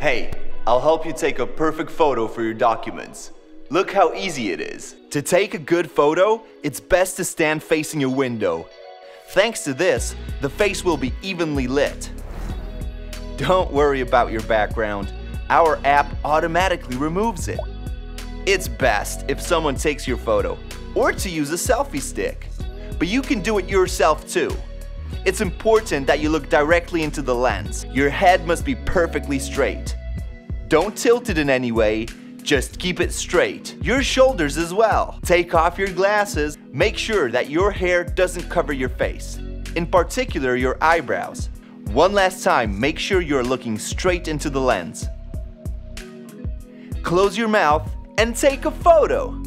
Hey, I'll help you take a perfect photo for your documents. Look how easy it is. To take a good photo, it's best to stand facing your window. Thanks to this, the face will be evenly lit. Don't worry about your background. Our app automatically removes it. It's best if someone takes your photo or to use a selfie stick. But you can do it yourself too. It's important that you look directly into the lens. Your head must be perfectly straight. Don't tilt it in any way, just keep it straight. Your shoulders as well. Take off your glasses. Make sure that your hair doesn't cover your face, in particular your eyebrows. One last time, make sure you're looking straight into the lens. Close your mouth and take a photo.